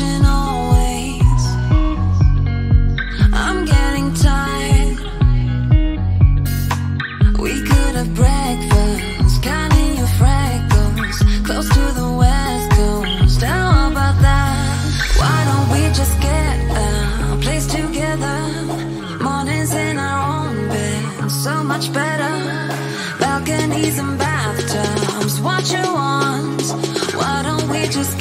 question always. I'm getting tired. We could have breakfast, counting your freckles, close to the west coast. How about that? Why don't we just get a place together? Mornings in our own bed, so much better. Balconies and bathtubs, what you want. Why don't we just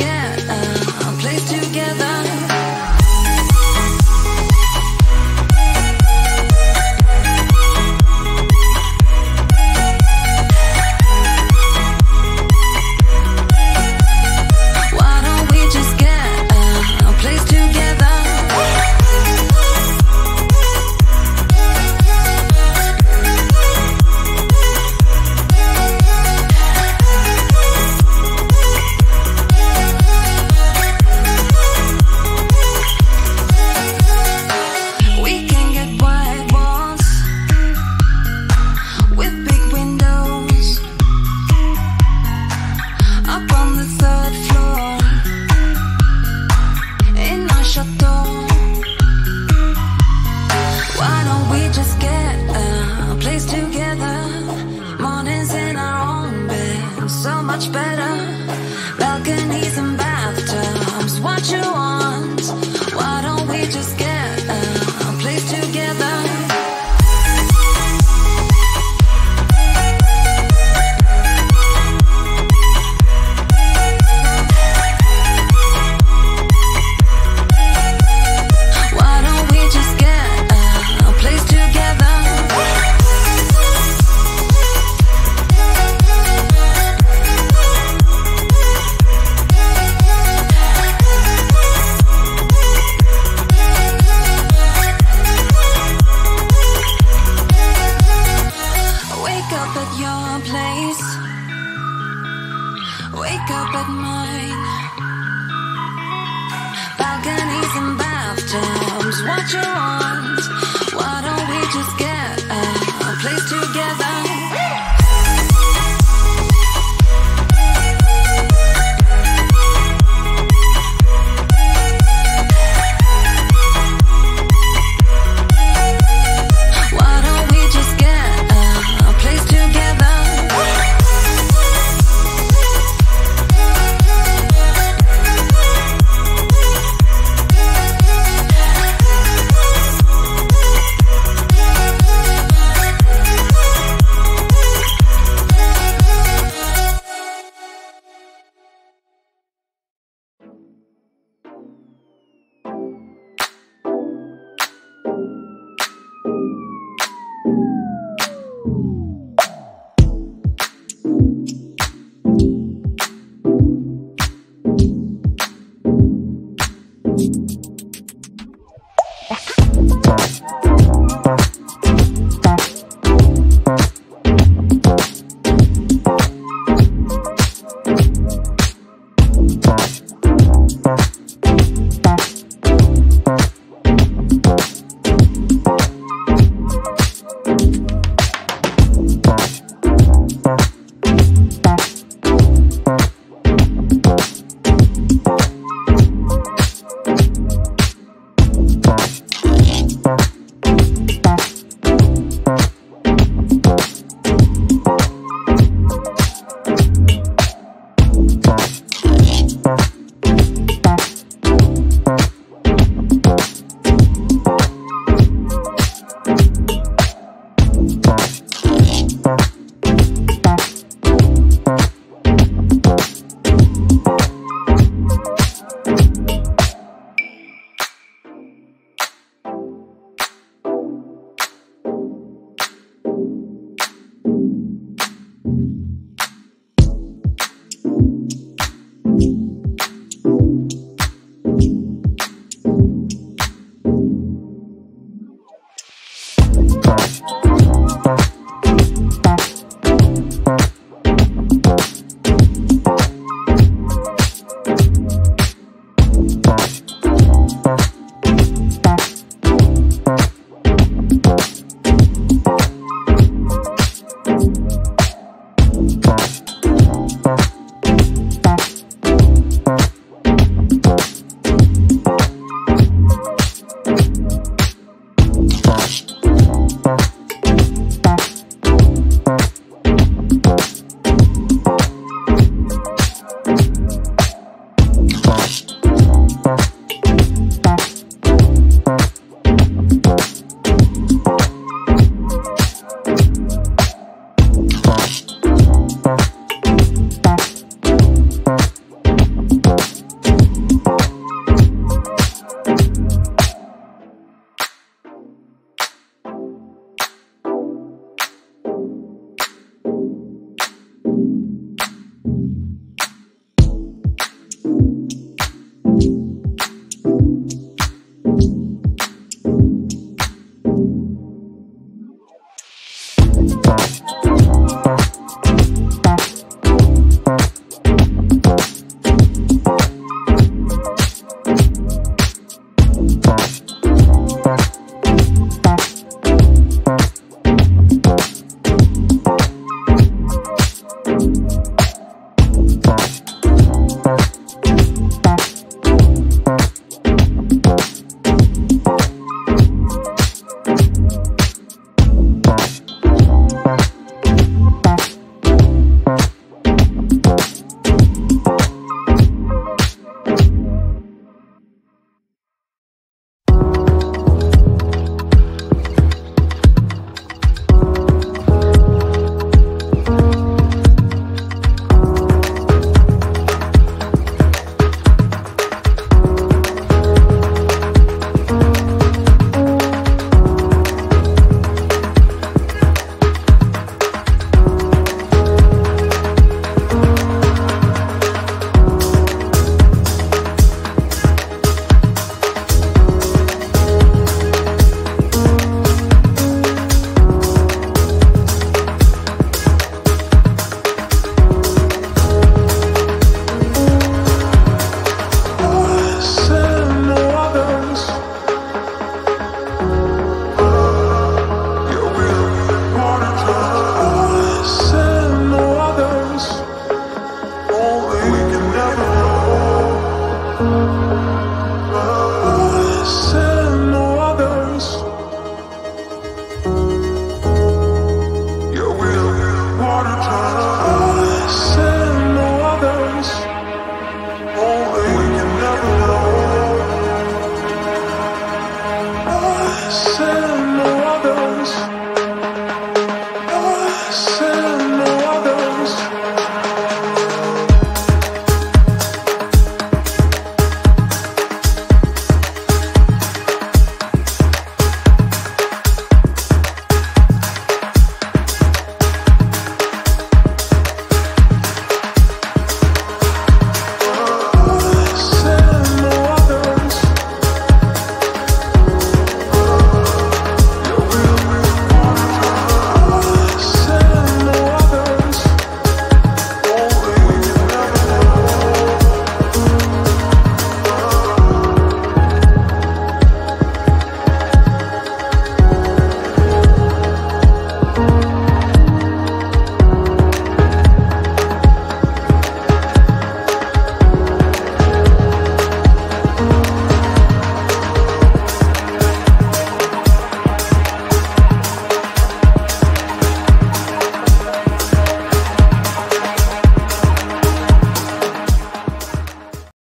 get